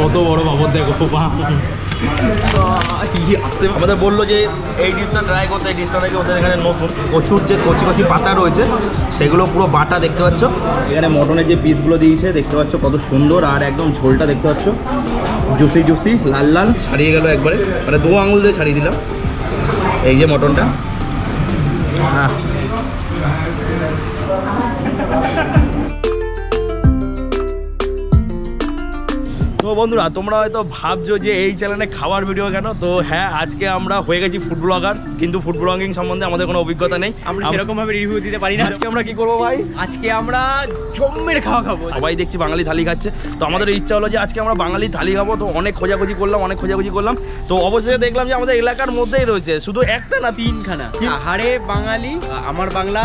কত বড় বাবদ দেখো আসতে আমাদের বললো যে এই ডিশটা ট্রাই করতে, এই ডিশটা নাকি ওদের এখানে নতুন কচুর যে কচি কচি পাতা রয়েছে সেগুলো পুরো বাটা দেখতে পাচ্ছ। এখানে মটনের যে পিসগুলো দিয়েছে দেখতে পাচ্ছ কত সুন্দর, আর একদম ঝোলটা দেখতে পাচ্ছ জুসি জুসি লাল লাল ছাড়িয়ে গেল একবারে, মানে 2 আঙুল দিয়ে ছাড়িয়ে দিলাম। এই যে মটনটা, হ্যাঁ তো বন্ধুরা তোমরা হয়তো ভাবছো যে এই চ্যানেলে খাবার ভিডিও কেন, তো হ্যাঁ আজকে আমরা হয়ে গেছি ফুড ব্লগার, কিন্তু ফুড ব্লগিং সম্বন্ধে আমাদের কোনো অভিজ্ঞতা নেই, আমরা সেরকমভাবে রিভিউ দিতে পারি না। আজকে আমরা কি করবো ভাই, আজকে আমরা জমের খাওয়া খাবো। সবাই দেখছি বাঙালি থালি খাচ্ছে, তো আমাদের ইচ্ছা হলো যে আজকে আমরা বাঙালি থালি খাবো। তো অনেক খোঁজাখুঁজি করলাম, তো অবশেষে দেখলাম যে আমাদের এলাকার মধ্যেই রয়েছে, শুধু একটা না 3খানা, আহারে বাঙালি, আমার বাংলা,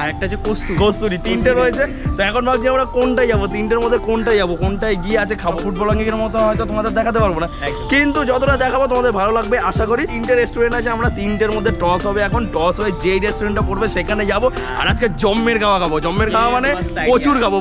আর একটা যে কস্তুরি, 3টে রয়েছে। তো এখন ভাবছি আমরা কোনটায় যাবো, 3টের মধ্যে কোনটায় যাবো, কোনটায় গিয়ে আছে খাবো। ফুড ব্লগিং মতো হয়তো তোমাদের দেখাতে পারবো না, কিন্তু যতটা দেখাবো তোমাদের ভালো লাগবে আশা করি। 3টে রেস্টুরেন্ট আছে, আমরা 3টের মধ্যে টস হবে, এখন টস হয়ে যেই রেস্টুরেন্টটা পড়বে সেখানে যাবো। আর আজকে জম্মের খাওয়া খাবো, জম্মের খাওয়া মানে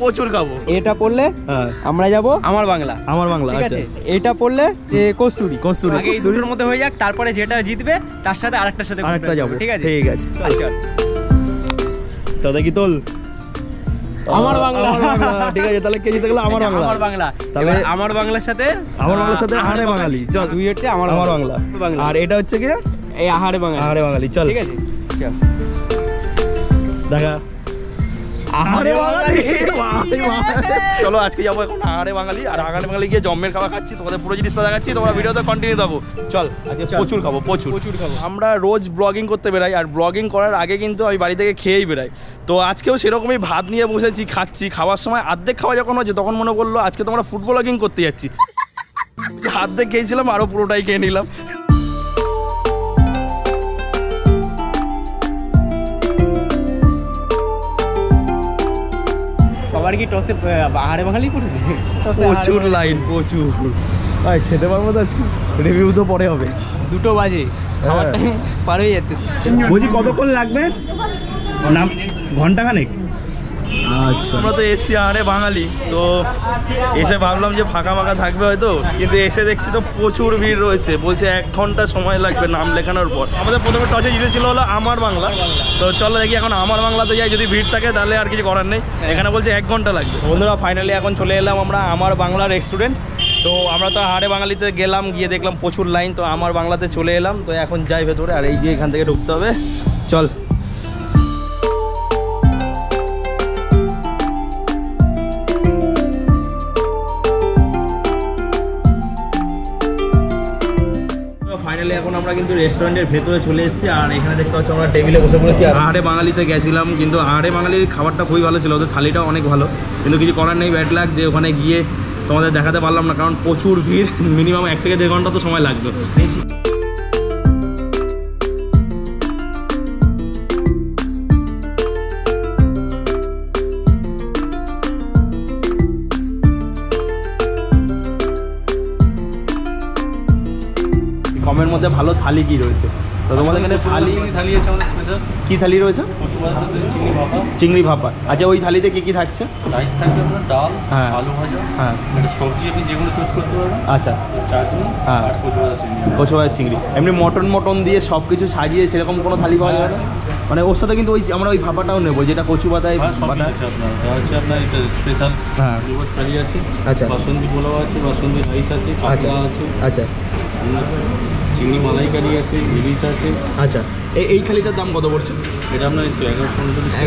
প্রচুর খাবো। এটা পড়লে আমরা যাবো আমার বাংলা, ঠিক আছে। এটা পড়লে যে কস্তুরি, আগে এই দুটোর মধ্যে হয়ে যাক, তারপরে যেটা জিতবে তার সাথে আরেকটা যাবো, ঠিক আছে। দাদা কি তোল চলো আজকে যাবো এখন আহারে বাঙালি। আর আহারে বাঙালি গিয়ে জম্মের খাওয়া খাচ্ছি, তোমাদের পুরো জিনিসটা দেখাচ্ছি, তোমরা ভিডিওতে কন্টিনিউ দেবো। চল আজকে প্রচুর খাবো। আমরা রোজ ব্লগিং করতে বেরোই, আর ব্লগিং করার আগে কিন্তু আমি বাড়ি থেকে খেয়েই বেরোই। তো আজকেও সেরকমই ভাত নিয়ে বসেছি, খাচ্ছি। খাওয়ার সময় আর্ধেক খাওয়া যখন হচ্ছে তখন মনে করলো আজকে তোমরা ফুড ব্লগিং করতে যাচ্ছি, আর্ধেক খেয়েছিলাম আরও পুরোটাই খেয়ে নিলাম। সবার কি টসে আহারে বাঙালি পড়েছে, প্রচুর লাইন, প্রচুর। আর খেতে পারবো তো আজকে, রিভিউ তো পরে হবে, 2টো বাজে, খাওয়ার টাইম পার হয়ে যাচ্ছে। বুঝি কতক্ষণ লাগবে, ঘন্টাখানেক? আচ্ছা, আমরা তো এসছি আহারে বাঙালি, তো এসে ভাবলাম যে ফাঁকা ফাঁকা থাকবে হয়তো, কিন্তু এসে দেখছি তো প্রচুর ভিড় রয়েছে। বলছে 1 ঘন্টা সময় লাগবে নাম লেখানোর পর। আমাদের প্রথমে টসে জিতেছিল হলো আমার বাংলা, তো চলো দেখি এখন আমার বাংলাতে যাই, যদি ভিড় থাকে তাহলে আর কিছু করার নেই। এখানে বলছে 1 ঘন্টা লাগবে। বন্ধুরা ফাইনালি এখন চলে এলাম আমরা আমার বাংলা রেস্টুরেন্ট। তো আমরা তো আহারে বাঙালিতে গেলাম, গিয়ে দেখলাম প্রচুর লাইন, তো আমার বাংলাতে চলে এলাম। তো এখন যাই ভেতরে, আর এই গিয়ে এখান থেকে ঢুকতে হবে। চল এখন আমরা কিন্তু রেস্টুরেন্টের ভেতরে চলে এসেছি, আর এখানে দেখতে পাচ্ছি আমরা টেবিলে বসে পড়েছি। আহারে বাঙালিতে গেছিলাম, কিন্তু আহারে বাঙালির খাবারটা খুবই ভালো ছিল, ওদের থালিটাও অনেক ভালো, কিন্তু কিছু করার নেই, ব্যাড লাক যে ওখানে গিয়ে তোমাদের দেখাতে পারলাম না, কারণ প্রচুর ভিড়। মিনিমাম 1 থেকে 1.5 ঘন্টা তো সময় লাগবে। কমের মধ্যে ভালো থালি কি রয়েছে, তো তোমাদের এখানে থালি আছে আমাদের স্পেশাল কি থালি রয়েছে? চিংড়ি ভাপা। আচ্ছা, ওই থালিতে কি কি থাকছে? রাইস থাকবে, আপনার ডাল, হ্যাঁ, আলু ভাজা, হ্যাঁ, একটা সবজি, আপনি যে কোনো চুজ করতে পারবেন। আচ্ছা, চাটনি, হ্যাঁ, আর কচুয়া চিংড়ি। এমনি মটন দিয়ে সব কিছু সাজিয়ে সেরকম কোনো থালি পাওয়া যায়, মানে ওর সাথে কিন্তু ওই আমরা ওই ভাপাটাও নেবো, যেটা কচু পাতায় ভাপাটা আছে। আপনার এটা স্পেশাল, হ্যাঁ, থালি আছে। আচ্ছা, বাসন্তী পোলাও আছে, বাসন্তী রাইস আছে, কাঁচা আছে। আচ্ছা, চিনি মালাইকারি আছে, ইলিশ আছে। আচ্ছা, এই থালিটার দাম কত পড়ছে? এটা আপনার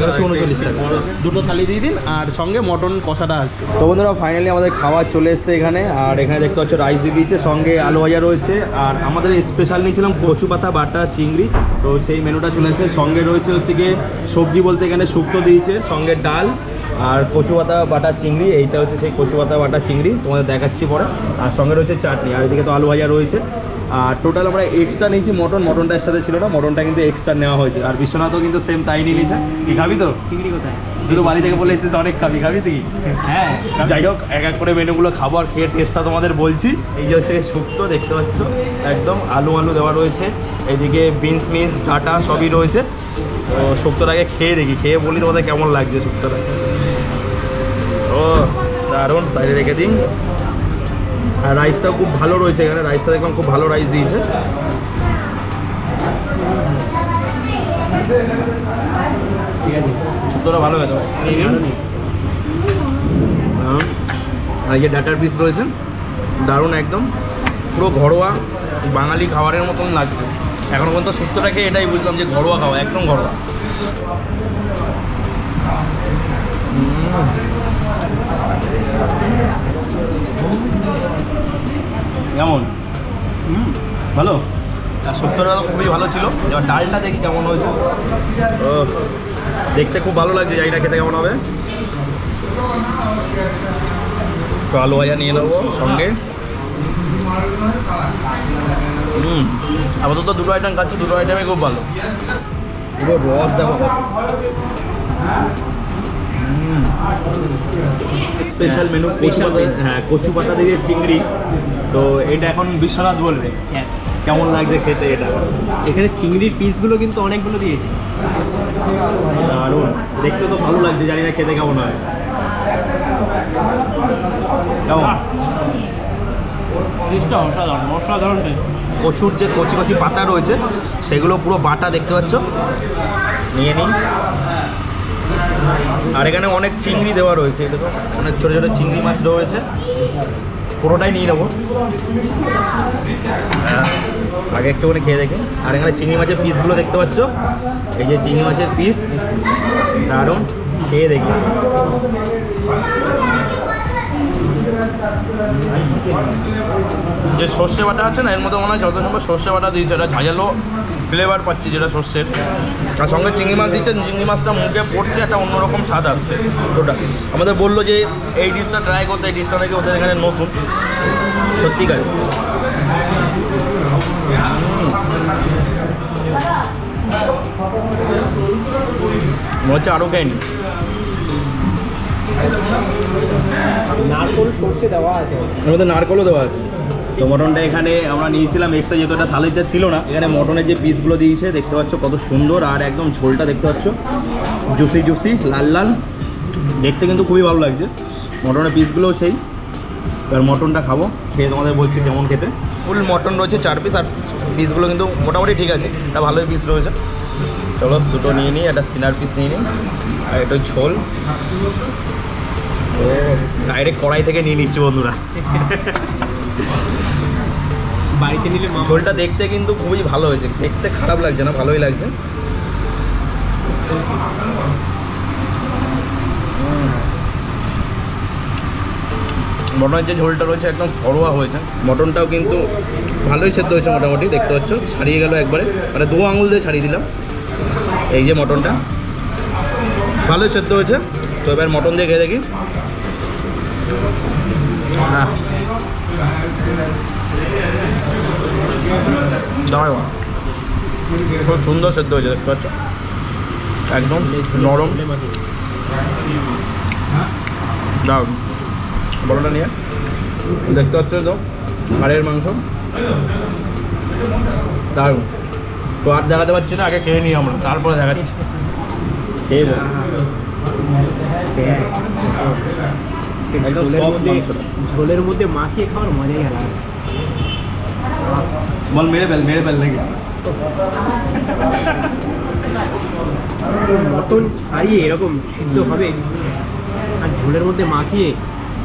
1139 টাকা। দুটো থালি দিয়ে দিন, আর সঙ্গে মটন কষাটা আসবে। তো বন্ধুরা ফাইনালি আমাদের খাওয়া চলে এসছে এখানে, আর এখানে দেখতে পাচ্ছ রাইস দিয়ে দিয়েছে, সঙ্গে আলু ভাজা রয়েছে। আর আমাদের স্পেশাল নিয়েছিলাম কচু পাতা বাটা চিংড়ি, তো সেই মেনুটা চলে এসছে। সঙ্গে রয়েছে হচ্ছে গিয়ে সবজি বলতে এখানে শুক্তো দিয়েছে, সঙ্গে ডাল আর কচু পাতা বাটা চিংড়ি। এইটা হচ্ছে সেই কচু পাতা বাটা চিংড়ি, তোমাদের দেখাচ্ছি পরে। আর সঙ্গে রয়েছে চাটনি, আর এদিকে তো আলু ভাজা রয়েছে। আর টোটাল আমরা এক্সট্রা নিয়েছি মটনটা এর সাথে ছিল না, মটনটা কিন্তু এক্সট্রা নেওয়া হয়েছে। আর বিশ্বনাথও কিন্তু সেম তাই নিয়ে নিয়েছে। কি খাবি তো? চিংড়ি কোথায়? দুটো বাড়ি থেকে বলে এসেছিস অনেক খাবি তুই। হ্যাঁ, যাই হোক, এক এক করে মেনুগুলো খাবো, আর খেয়ে টেস্টটা তোমাদের বলছি। এই যে হচ্ছে শুক্তো, দেখতে পাচ্ছ একদম আলু দেওয়া রয়েছে, এদিকে বিনস মিন্স ডাটা সবই রয়েছে। তো শুক্তোটাকে খেয়ে দেখি, খেয়ে বলি তোমাদের কেমন লাগছে শুক্তোটা। ও দারুণ, সাইডে রেখে দিন। আর রাইসটাও খুব ভালো রয়েছে এখানে, রাইসটা দেখলাম খুব ভালো রাইস দিয়েছে। ঠিক আছে, তোরা ভালো গেছে আর যে ডাটার পিস রয়েছে দারুণ, একদম পুরো ঘরোয়া বাঙালি খাবারের মতন লাগছে। এখন পর্যন্ত সত্যটাকে এটাই বুঝলাম যে ঘরোয়া খাওয়া, একদম ঘরোয়া। কেমন ভালো, আর সত্যটা তো খুবই ভালো ছিল। এবার ডালটা দেখি কেমন হয়েছে, দেখতে খুব ভালো লাগছে, জায়গাটা খেতে কেমন হবে। তো আলু ভাজা নিয়ে নেবো সঙ্গে। আপাতত দুটো আইটেম খাচ্ছি, দুটো আইটেমই খুব ভালো। পুরো রস দেখো, স্পেশাল মেনু স্পেশাল। হ্যাঁ, কচু পাতা দিয়ে চিংড়ি, তো এটা এখন বিশ্বনাথ বলবে কেমন লাগছে খেতে। এটা এখানে চিংড়ির পিসগুলো কিন্তু অনেকগুলো দিয়েছে, দারুণ দেখতে তো ভালো লাগছে, জানি না খেতে কেমন হয়। অসাধারণ অসাধারণ, কচুর যে কচি কচি পাতা রয়েছে সেগুলো পুরো বাটা দেখতে পাচ্ছ, নিয়ে নিই। আর এখানে অনেক চিংড়ি দেওয়া রয়েছে, এটা তো অনেক ছোটো ছোটো চিংড়ি মাছ রয়েছে, পুরোটাই নিয়ে নেবো। আগে একটুখানি খেয়ে দেখে। আর এখানে চিংড়ি মাছের পিসগুলো দেখতে পাচ্ছ, এই যে চিংড়ি মাছের পিস, দারুণ, খেয়ে দেখি। যে সর্ষে বাটা আছে না, এর মধ্যে মনে হয় যত নম্বর সর্ষে বাটা দিয়েছে, এটা ঝাঁঝালো ফ্লেভার পাচ্ছি যেটা সর্ষের। আর সঙ্গে চিংড়ি মাছ দিচ্ছে, চিংড়ি মাছটা মুখে পড়ছে, একটা অন্যরকম স্বাদ আসছে। ওটা আমাদের বললো যে এই ডিশটা ট্রাই করতে, এই ডিশটা নাকি ওদের এখানে নতুন। সত্যিকার মনে হচ্ছে আরও খাইনি। নারকল সরষে দেওয়া আছে, আমাদের নারকলও দেওয়া আছে। তো মটনটা এখানে আমরা নিয়েছিলাম এক্সট্রা, যেহেতু এটা থালিতে ছিল না। এখানে মটনের যে পিসগুলো দিয়েছে দেখতে পাচ্ছ কত সুন্দর, আর একদম ঝোলটা দেখতে পাচ্ছ জুসি জুসি লাল লাল, দেখতে কিন্তু খুবই ভালো লাগছে। মটনের পিসগুলোও সেই। আর মটনটা খাবো, খেয়ে তোমাদের বলছি কেমন খেতে। ফুল মটন রয়েছে 4 পিস, আর পিসগুলো কিন্তু মোটামুটি ঠিক আছে, এটা ভালোই পিস রয়েছে। চলো দুটো নিয়ে নিই, একটা সিনার পিস নিয়ে নিই, আর একটা ঝোল। ও ডাইরেক্ট কড়াই থেকে নিয়ে নিচ্ছি বন্ধুরা, বাড়িতে নিলে। ঝোলটা দেখতে কিন্তু খুবই ভালো হয়েছে, দেখতে খারাপ লাগছে না, ভালোই লাগছে। মটনের যে ঝোলটা রয়েছে একদম ঘরোয়া হয়েছে। মটনটাও কিন্তু ভালোই সেদ্ধ হয়েছে মোটামুটি, দেখতে পাচ্ছ ছাড়িয়ে গেল একবারে, মানে 2 আঙুল দিয়ে ছাড়িয়ে দিলাম। এই যে মটনটা ভালোই সেদ্ধ হয়েছে। তো এবার মটন দিয়ে খেয়ে দেখি। হ্যাঁ খুব সুন্দর সেদ্ধ হয়েছে, দেখতে পাচ্ছ একদম নরম। দাও বড়টা নিয়ে, দেখতে পাচ্ছ তো হাড়ের মাংস, দারুণ। তো আর দেখাতে পারছি না, আগে খেয়ে নিই আমরা, তারপরে দেখাচ্ছি। খেয়ে ঝোলের মধ্যে মাখিয়ে খাওয়ার মজাই আলাদা। বল মেরে ফেল নাকি। মটন ছাড়িয়ে এরকম সিদ্ধ হবে আর ঝোলের মধ্যে মাখিয়ে,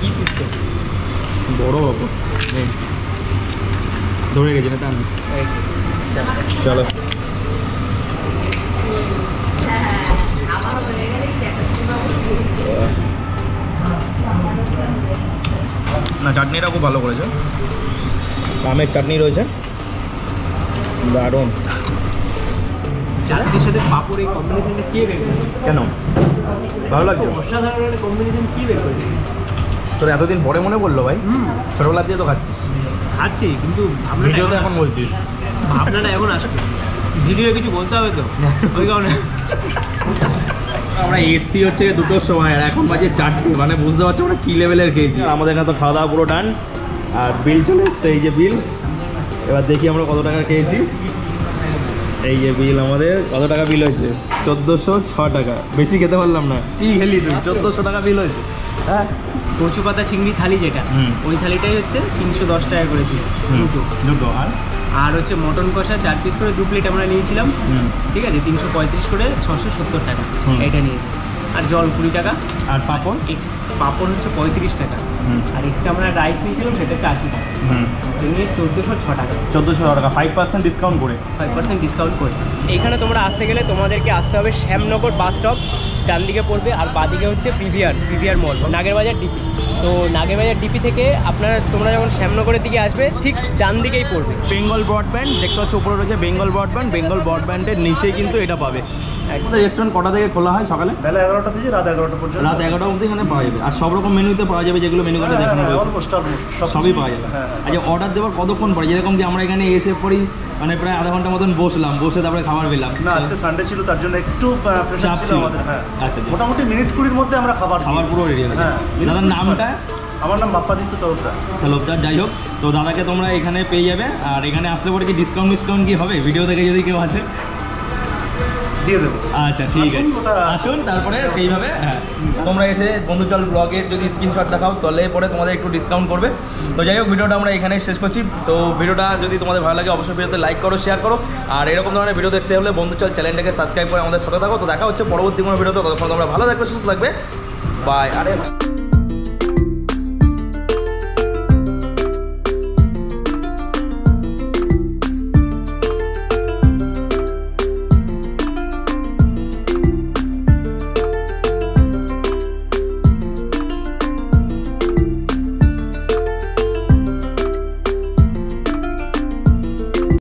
কী সিস্টেম, বড়ো পাঁপড় ধরে গেছে না তার। চলো না, চাটনিটা খুব ভালো করেছে, আমের চাটনি রয়েছে, দারুণ। চাটনির সাথে পাঁপড় এই কম্বিনেশনটা কে বের করেছে? কেন ভালো লাগছে, অসাধারণ একটা কম্বিনেশন কে বের করেছে? তোর এতদিন পরে মনে পড়লো ভাই, ছোটবেলা দিয়ে তো খাচ্ছিস খাচ্ছি, কিন্তু ভিডিওতে এখন বলছিস, ভাবনাটা এখন আসবে, ভিডিও কিছু বলতে হবে তো, ওই কারণে। আমরা এসছি হচ্ছে দুটোর সময়, আর এখন বাজে 4টে, মানে বুঝতে পারছি আমরা কী লেভেলের খেয়েছি। আমাদের এখানে তো খাওয়া দাওয়া পুরো ডান, আর বিল চলে এসছে, এই যে বিল, এবার দেখি আমরা কত টাকা খেয়েছি। এই যে বিল, আমাদের কত টাকা বিল হয়েছে? 1406 টাকা। বেশি খেতে পারলাম না। কী খেলি তুই? 1400 টাকা বিল হয়েছে। হ্যাঁ, কচু পাতা চিংড়ি থালি যেটা, ওই থালিটাই হচ্ছে 310 টাকা করেছি দুটো দুটো। আর হচ্ছে মটন কষা 4 পিস করে 2 প্লেট আমরা নিয়েছিলাম, ঠিক আছে, 335 করে 670 টাকা এটা নিয়েছি। আর জল 20 টাকা, আর পাপড় পাপড় হচ্ছে 35 টাকা, আর এক্সট্রা আমরা রাইস নিয়েছিলাম সেটা হচ্ছে 80 টাকা, নিয়ে 1406 টাকা। 1406 টাকা 5% ডিসকাউন্ট করে। 5% ডিসকাউন্ট করে। এখানে তোমরা আসতে গেলে তোমাদেরকে আসতে হবে শ্যামনগর বাস স্টপ, ডান দিকে পড়বে, আর বাদিকে হচ্ছে পিভিআর মল, নাগেরবাজার ডিপি। তো নাগেরবাজার ডিপি থেকে আপনারা তোমরা যখন শ্যামনগরের দিকে আসবে ঠিক ডান দিকেই পড়বে বেঙ্গল ব্রডব্যান্ড, দেখতে পাচ্ছ উপরে রয়েছে বেঙ্গল ব্রডব্যান্ড, বেঙ্গল ব্রডব্যান্ডের নিচে কিন্তু এটা পাবে। আমাদের রেস্টুরেন্ট কটা থেকে খোলা হয়? সকালে বেলা 11টা থেকে রাত 11টা পর্যন্ত। রাত 11টা অবধি এখানে পাওয়া যাবে, আর সব রকম মেনুতে পাওয়া যাবে, যেগুলো মেনু কার্ডে দেখানো রয়েছে সবই পাওয়া যাবে। আচ্ছা, অর্ডার দেওয়ার কতক্ষণ পরে? যেরকম যে আমরা এখানে এসে পড়ি, মানে প্রায় আধা ঘন্টা মতন বসলাম, বসে তারপরে খাবার পেলাম না, আজকে সানডে ছিল তার জন্য একটু চাপ ছিল আমাদের। হ্যাঁ, আচ্ছা, মোটামুটি মিনিট 20-র মধ্যে আমরা খাবার পুরো রেডি। হ্যাঁ, দাদার নামটা? আমার নাম বাপ্পাদিত্য তরফদার। তরফদার, যাই হোক, তো দাদাকে তোমরা এখানে পেয়ে যাবে। আর এখানে আসলে পরে কি ডিসকাউন্ট কি হবে? ভিডিও দেখে যদি কেউ আসে দিয়ে দেবো। আচ্ছা ঠিক আছে, আসুন তারপরে সেইভাবে। হ্যাঁ, তোমরা এসে বন্ধুচল ব্লগের যদি স্ক্রিনশট দেখাও তাহলে পরে তোমাদের একটু ডিসকাউন্ট করবে। তো যাই হোক, ভিডিওটা আমরা এখানেই শেষ করছি। তো ভিডিওটা যদি তোমাদের ভালো লাগে অবশ্যই ভিডিওতে লাইক করো, শেয়ার করো, আর এরকম ধরনের ভিডিও দেখতে হলে বন্ধুচল চ্যানেলটাকে সাবস্ক্রাইব করে আমাদের সাথে থাকো। তো দেখা হচ্ছে পরবর্তী কোনো ভিডিওতে, ততক্ষণ তোমরা ভালো থাকবে, সুস্থ থাকবে, বাই। আরে